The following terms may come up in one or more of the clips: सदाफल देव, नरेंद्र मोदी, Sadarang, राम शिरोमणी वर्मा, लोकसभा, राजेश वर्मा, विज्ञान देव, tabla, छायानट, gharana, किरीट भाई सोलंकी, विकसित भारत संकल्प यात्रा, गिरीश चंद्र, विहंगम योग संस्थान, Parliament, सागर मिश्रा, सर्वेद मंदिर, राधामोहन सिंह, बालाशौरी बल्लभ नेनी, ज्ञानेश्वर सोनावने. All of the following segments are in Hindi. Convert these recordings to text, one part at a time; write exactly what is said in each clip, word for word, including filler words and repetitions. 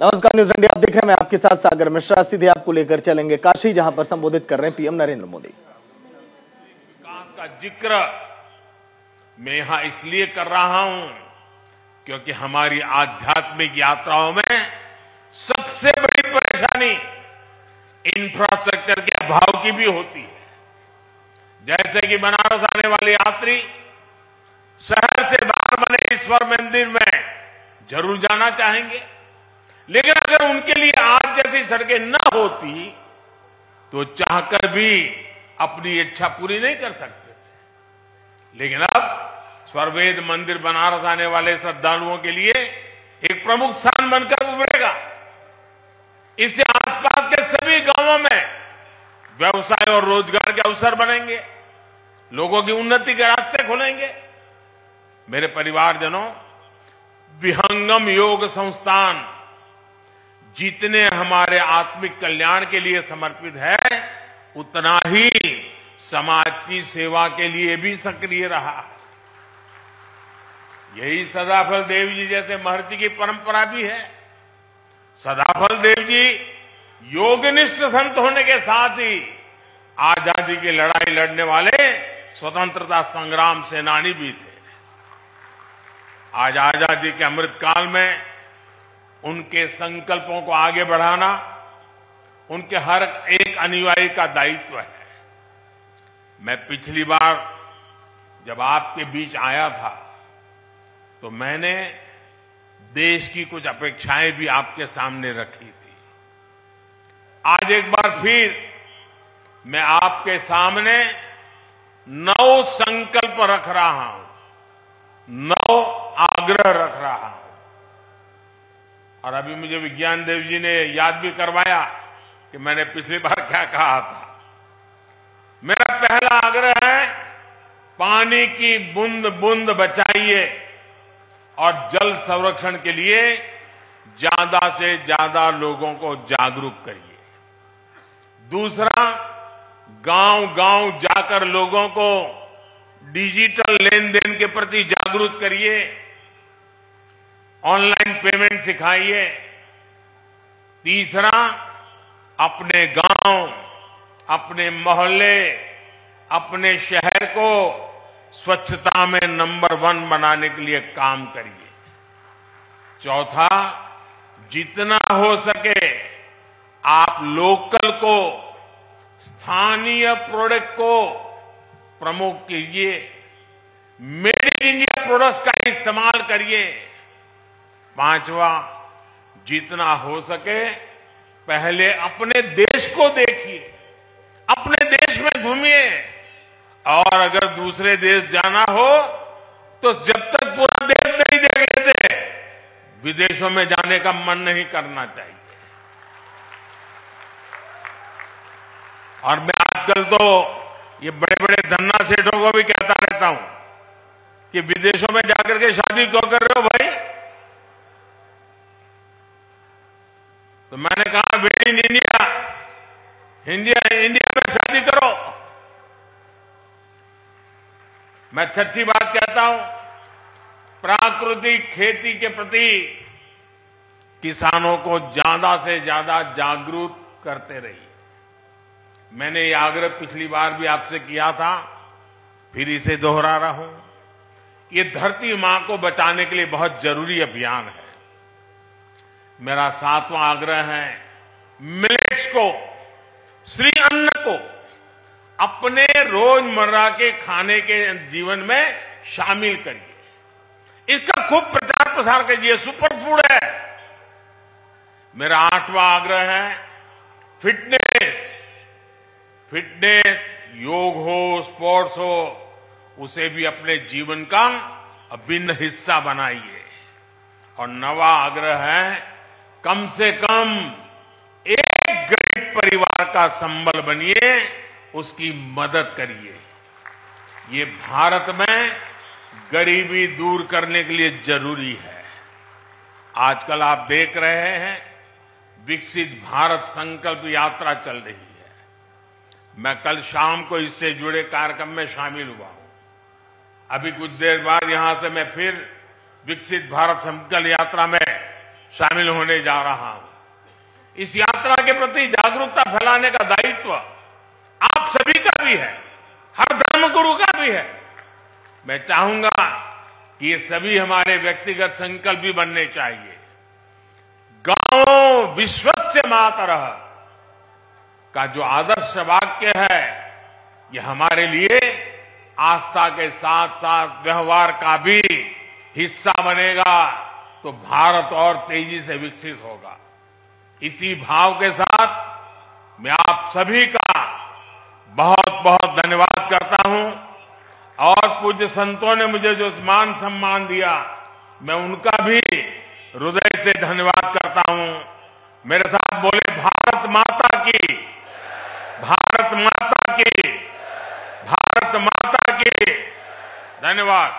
नमस्कार न्यूज़ इंडिया, आप देख रहे हैं मैं आपके साथ सागर मिश्रा। सीधे आपको लेकर चलेंगे काशी, जहां पर संबोधित कर रहे हैं पीएम नरेंद्र मोदी। विकास का जिक्र मैं यहां इसलिए कर रहा हूं क्योंकि हमारी आध्यात्मिक यात्राओं में सबसे बड़ी परेशानी इंफ्रास्ट्रक्चर के अभाव की भी होती है। जैसे कि बनारस आने वाले यात्री शहर से बाहर बने ईश्वर मंदिर में जरूर जाना चाहेंगे, लेकिन अगर उनके लिए आज जैसी सड़कें न होती तो चाहकर भी अपनी इच्छा पूरी नहीं कर सकते थे। लेकिन अब सर्वेद मंदिर बनारस आने वाले श्रद्धालुओं के लिए एक प्रमुख स्थान बनकर उभरेगा। इससे आसपास के सभी गांवों में व्यवसाय और रोजगार के अवसर बनेंगे, लोगों की उन्नति के रास्ते खुलेंगे। मेरे परिवारजनों, विहंगम योग संस्थान जितने हमारे आत्मिक कल्याण के लिए समर्पित है, उतना ही समाज की सेवा के लिए भी सक्रिय रहा। यही सदाफल देव जी जैसे महर्षि की परंपरा भी है। सदाफल देव जी योगनिष्ठ संत होने के साथ ही आजादी की लड़ाई लड़ने वाले स्वतंत्रता संग्राम सेनानी भी थे। आज आजादी के अमृतकाल में उनके संकल्पों को आगे बढ़ाना उनके हर एक अनुयायी का दायित्व है। मैं पिछली बार जब आपके बीच आया था तो मैंने देश की कुछ अपेक्षाएं भी आपके सामने रखी थी। आज एक बार फिर मैं आपके सामने नौ संकल्प रख रहा हूं, नौ आग्रह रख रहा हूं। और अभी मुझे विज्ञान देव जी ने याद भी करवाया कि मैंने पिछली बार क्या कहा था। मेरा पहला आग्रह है, पानी की बूंद बूंद बचाइए और जल संरक्षण के लिए ज्यादा से ज्यादा लोगों को जागरूक करिए। दूसरा, गांव गांव जाकर लोगों को डिजिटल लेन देन के प्रति जागरूक करिए, ऑनलाइन पेमेंट सिखाइए। तीसरा, अपने गांव, अपने मोहल्ले, अपने शहर को स्वच्छता में नंबर वन बनाने के लिए काम करिए। चौथा, जितना हो सके आप लोकल को, स्थानीय प्रोडक्ट को प्रमोट कीजिए, मेड इन इंडिया प्रोडक्ट्स का इस्तेमाल करिए। पांचवा, जितना हो सके पहले अपने देश को देखिए, अपने देश में घूमिए, और अगर दूसरे देश जाना हो तो जब तक पूरा देश नहीं देख लेते विदेशों में जाने का मन नहीं करना चाहिए। और मैं आजकल तो ये बड़े बड़े धन्ना सेठों को भी कहता रहता हूं कि विदेशों में जाकर के शादी क्यों कर रहे हो भाई? तो मैंने कहा made in India, India India में शादी करो। मैं छठी बात कहता हूं, प्राकृतिक खेती के प्रति किसानों को ज्यादा से ज्यादा जागरूक करते रहिए। मैंने ये आग्रह पिछली बार भी आपसे किया था, फिर इसे दोहरा रहा हूं। ये धरती मां को बचाने के लिए बहुत जरूरी अभियान है। मेरा सातवां आग्रह है, मिलेट्स को, श्री अन्न को अपने रोजमर्रा के खाने के जीवन में शामिल करिए, इसका खूब प्रचार प्रसार करिए, सुपर फूड है। मेरा आठवां आग्रह है, फिटनेस, फिटनेस योग हो, स्पोर्ट्स हो, उसे भी अपने जीवन का अभिन्न हिस्सा बनाइए। और नवा आग्रह है, कम से कम एक गरीब परिवार का संबल बनिए, उसकी मदद करिए। ये भारत में गरीबी दूर करने के लिए जरूरी है। आजकल आप देख रहे हैं विकसित भारत संकल्प यात्रा चल रही है। मैं कल शाम को इससे जुड़े कार्यक्रम में शामिल हुआ हूं। अभी कुछ देर बाद यहां से मैं फिर विकसित भारत संकल्प यात्रा में शामिल होने जा रहा हूं। इस यात्रा के प्रति जागरूकता फैलाने का दायित्व आप सभी का भी है, हर धर्मगुरु का भी है। मैं चाहूंगा कि ये सभी हमारे व्यक्तिगत संकल्प भी बनने चाहिए। गांव विश्वस्य मातरः का जो आदर्श वाक्य है, ये हमारे लिए आस्था के साथ साथ व्यवहार का भी हिस्सा बनेगा तो भारत और तेजी से विकसित होगा। इसी भाव के साथ मैं आप सभी का बहुत बहुत धन्यवाद करता हूं और पूज्य संतों ने मुझे जो मान सम्मान दिया, मैं उनका भी हृदय से धन्यवाद करता हूं। मेरे साथ बोले, भारत माता की, भारत माता की, भारत माता की। धन्यवाद।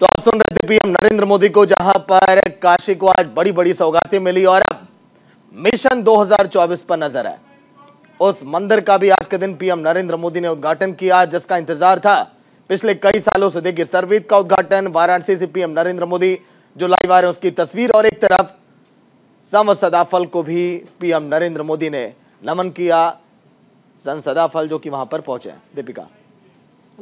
तो आप सुन रहे थे पीएम नरेंद्र मोदी को, जहां पर काशी को आज बड़ी बड़ी सौगातें मिली और अब मिशन दो हज़ार चौबीस पर नजर है। उस मंदिर का भी आज के दिन पीएम नरेंद्र मोदी ने उद्घाटन किया जिसका इंतजार था पिछले कई सालों से। देखिए, सर्विट का उद्घाटन वाराणसी से पीएम नरेंद्र मोदी जो लाइव आ रहे हैं उसकी तस्वीर, और एक तरफ संव सदाफल को भी पीएम नरेंद्र मोदी ने नमन किया। संत सदाफल जो कि वहां पर पहुंचे। दीपिका,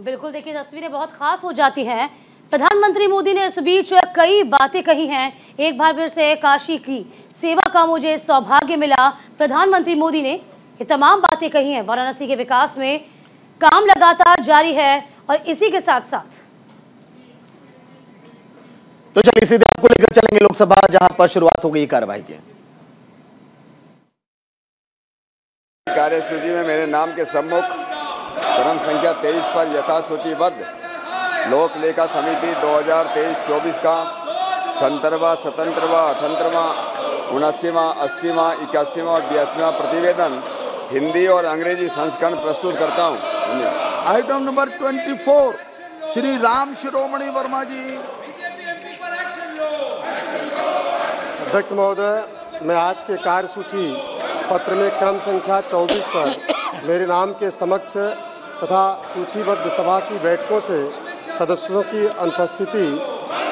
बिल्कुल, देखिए तस्वीरें बहुत खास हो जाती है। प्रधानमंत्री मोदी ने इस बीच कई बातें कही हैं। एक बार फिर से काशी की सेवा का मुझे सौभाग्य मिला, प्रधानमंत्री मोदी ने ये तमाम बातें कही हैं। वाराणसी के विकास में काम लगातार जारी है और इसी के साथ साथ तो चलिए सीधे आपको लेकर चलेंगे लोकसभा, जहां पर शुरुआत हो गई कार्रवाई की। कार्यसूची में मेरे नाम के सम्मुख क्रम संख्या तेईस पर यथासूचीबद्ध लोक लेखा समिति दो हज़ार तेईस चौबीस का सत्तरवां, सतहत्तरवां, अठहत्तरवां, उनासीवां, अस्सीवां, इक्यासीवां और बयासीवां प्रतिवेदन हिंदी और अंग्रेजी संस्करण प्रस्तुत करता हूँ। आइटम नंबर चौबीस, श्री राम शिरोमणी वर्मा जी। अध्यक्ष महोदय, मैं आज के कार्यसूची पत्र में क्रम संख्या चौबीस पर मेरे नाम के समक्ष तथा सूचीबद्ध सभा की बैठकों से सदस्यों की अनुपस्थिति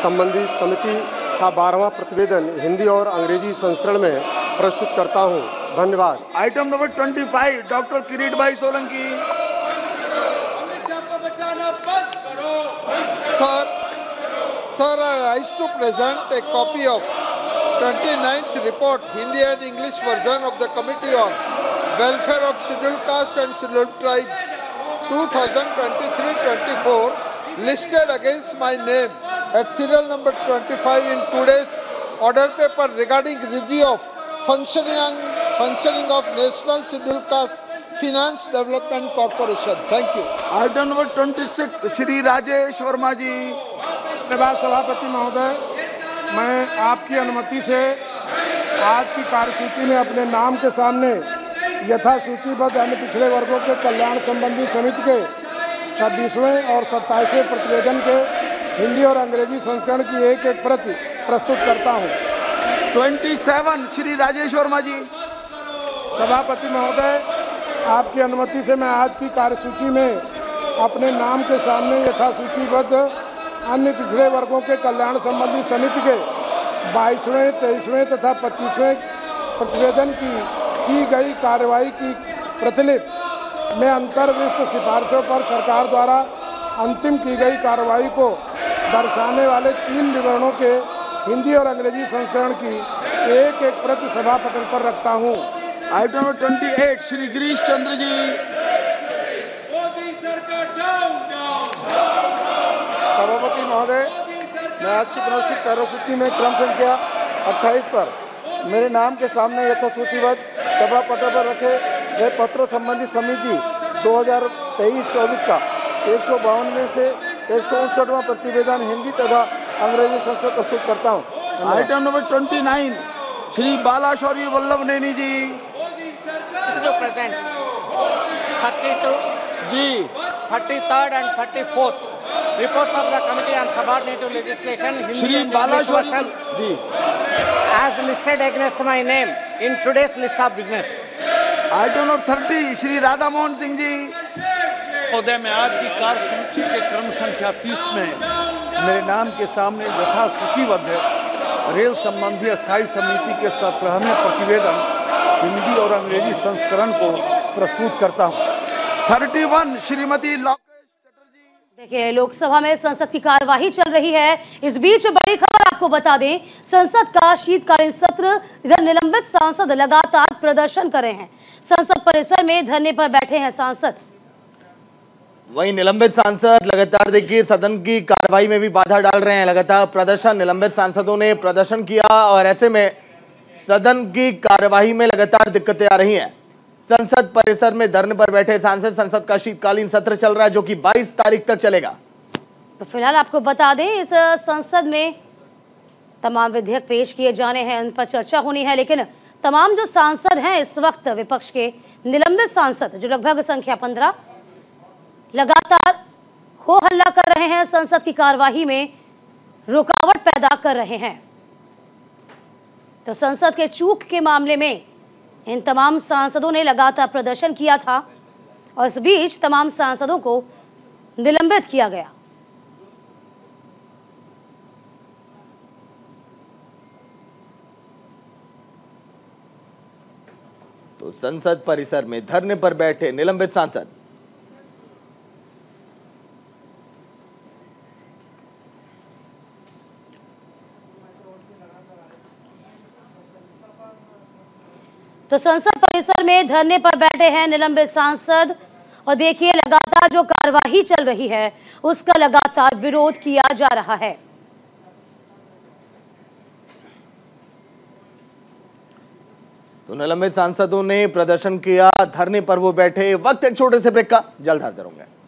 संबंधी समिति का बारहवां प्रतिवेदन हिंदी और अंग्रेजी संस्करण में प्रस्तुत करता हूं। धन्यवाद। आइटम नंबर पच्चीस, doctor किरीट भाई सोलंकी। Sir, sir, I wish to present a copy of twenty-ninth report, Hindi and English version of the Committee on Welfare of Scheduled Caste and Scheduled Tribes, twenty twenty-three twenty-four. listed against my name at serial number twenty-five in today's order paper regarding review of functioning functioning of National Scheduled Caste Finance Development Corporation. Thank you. Item number twenty-six, Shri राजेश वर्मा ji. धन्यवाद सभापति महोदय, मैं आपकी अनुमति से आज की कार्यसूची में अपने नाम के सामने यथा सूचीबद्ध अन्य पिछड़े वर्गों के कल्याण संबंधी समिति के छब्बीसवें और सत्ताईसवें प्रतिवेदन के हिंदी और अंग्रेजी संस्करण की एक एक प्रति प्रस्तुत करता हूं। सत्ताईस, श्री राजेश वर्मा जी। सभापति महोदय, आपकी अनुमति से मैं आज की कार्यसूची में अपने नाम के सामने यथासूचीबद्ध अन्य पिछड़े वर्गों के कल्याण संबंधी समिति के बाईसवें, तेईसवें तथा पच्चीसवें प्रतिवेदन की की गई कार्रवाई की प्रतिलिपि में अंतर्विश्व सिफारिशों पर सरकार द्वारा अंतिम की गई कार्रवाई को दर्शाने वाले तीन विवरणों के हिंदी और अंग्रेजी संस्करण की एक एक प्रति सभा पटल पर रखता हूँ। आइटम नंबर अट्ठाईस, श्री गिरीश चंद्र जी। सभापति महोदय, मैं आज की प्रस्तुत कार्यसूची में क्रम संख्या अट्ठाईस पर मेरे नाम के सामने यथासूचीबद्ध सभा पटल पर रखे यह पत्र संबंधी समिति दो हज़ार तेईस चौबीस का एक सौ बावनवे से एक सौ उनसठवां प्रतिवेदन हिंदी तथा अंग्रेजी संस्कृत प्रस्तुत करता हूँ। आइटम नंबर उनतीस, Shri बालाशौरी बल्लभ नेनी ji. Present thirty two ji thirty third and thirty fourth reports of the committee on subordinative legislation Hindi version ji as listed against my name in today's list of business. Item number तीस, श्री राधामोहन सिंह जी। महोदय, मैं आज की कार्यसूची के क्रम संख्या तीस में मेरे नाम के सामने यथा सूचीबद्ध रेल संबंधी स्थायी समिति के सत्रहवें प्रतिवेदन हिंदी और अंग्रेजी संस्करण को प्रस्तुत करता हूँ। इकतीस श्रीमती देखिए, लोकसभा में संसद की कार्यवाही चल रही है। इस बीच बड़ी खबर आपको बता दें, संसद का शीतकालीन सत्र, इधर निलंबित सांसद लगातार प्रदर्शन कर रहे हैं। संसद परिसर में धरने पर बैठे हैं सांसद। वहीं निलंबित सांसद लगातार देखिए सदन की कार्रवाई में भी बाधा डाल रहे हैं। लगातार प्रदर्शन, निलंबित सांसदों ने प्रदर्शन किया और ऐसे में सदन की कार्यवाही में लगातार दिक्कतें आ रही हैं। संसद परिसर में धरने पर बैठे सांसद, संसद का शीतकालीन सत्र चल रहा है जो कि बाईस तारीख तक चलेगा। तो फिलहाल आपको बता दें, इस संसद में तमाम विधेयक पेश किए जाने हैं, उन पर चर्चा होनी है। लेकिन तमाम जो सांसद हैं इस वक्त विपक्ष के निलंबित सांसद जो लगभग संख्या पंद्रह लगातार हो हल्ला कर रहे हैं, संसद की कार्यवाही में रुकावट पैदा कर रहे हैं। तो संसद के चूक के मामले में इन तमाम सांसदों ने लगातार प्रदर्शन किया था और इस बीच तमाम सांसदों को निलंबित किया गया। तो संसद परिसर में धरने पर बैठे निलंबित सांसद। तो संसद परिसर में धरने पर बैठे हैं निलंबित सांसद और देखिए लगातार जो कार्यवाही चल रही है उसका लगातार विरोध किया जा रहा है। तो निलंबित सांसदों ने प्रदर्शन किया, धरने पर वो बैठे। वक्त एक छोटे से ब्रेक का, जल्द हाजिर होंगे।